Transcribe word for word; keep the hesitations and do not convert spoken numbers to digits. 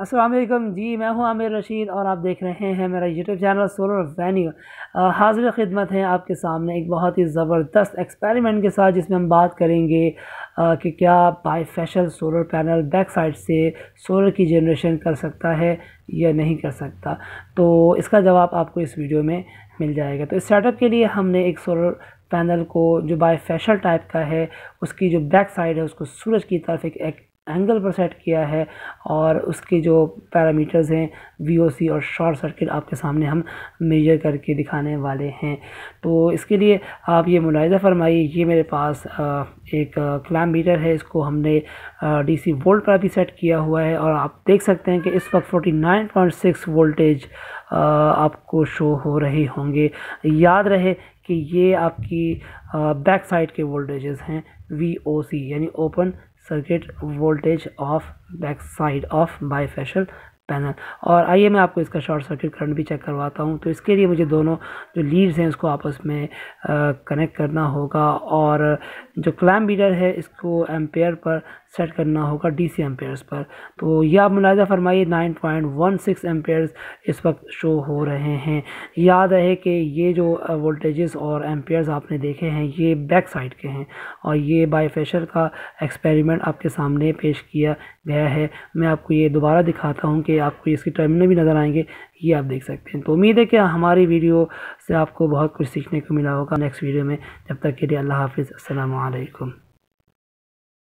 अस्सलाम वालेकुम जी, मैं हूं आमिर रशीद और आप देख रहे हैं मेरा यूट्यूब चैनल सोलर वेन्यू। हाजिर खिदमत है आपके सामने एक बहुत ही ज़बरदस्त एक्सपेरिमेंट के साथ, जिसमें हम बात करेंगे आ, कि क्या bifacial solar panel back side से सोलर की जनरेशन कर सकता है या नहीं कर सकता। तो इसका जवाब आपको इस वीडियो में मिल जाएगा। तो इस सेटअप के लिए हमने एक सोलर पैनल को, जो बायफेशल टाइप का है, उसकी जो बैक साइड है उसको सूरज की तरफ एक, एक एंगल पर सेट किया है और उसके जो पैरामीटर्स हैं वीओसी और शॉर्ट सर्किट आपके सामने हम मेजर करके दिखाने वाले हैं। तो इसके लिए आप ये मुलाहिजा फरमाइए, ये मेरे पास एक क्लैम्प मीटर है, इसको हमने डीसी वोल्ट पर भी सेट किया हुआ है और आप देख सकते हैं कि इस वक्त उनचास पॉइंट छह वोल्टेज आपको शो हो रहे होंगे। याद रहे कि ये आपकी बैक साइड के वोल्टेजेस हैं, वीओसी यानी open circuit voltage of back side of bifacial panel. और आइए मैं आपको इसका शॉर्ट सर्किट करंट भी चेक करवाता हूँ। तो इसके लिए मुझे दोनों जो लीड्स हैं उसको आपस में कनेक्ट करना होगा और जो क्लैम्प मीटर है इसको एम्पेयर पर सेट करना होगा, डीसी एम्पेयर्स पर। तो यह आप मुलाहिजा फरमाइए नौ पॉइंट एक छह एम्पेयर्स इस वक्त शो हो रहे हैं। याद रहे कि ये जो वोल्टेजेस और एम्पेयर्स आपने देखे हैं ये बैक साइड के हैं और ये बायफेशल का एक्सपेरिमेंट आपके सामने पेश किया गया है। मैं आपको ये दोबारा दिखाता हूँ कि आपको इसके टर्मिनल भी नज़र आएंगे, ये आप देख सकते हैं। तो उम्मीद है कि हमारी वीडियो से आपको बहुत कुछ सीखने को मिला होगा। नेक्स्ट वीडियो में, जब तक के लिए अल्लाह हाफिज़, अस्सलाम वालेकुम।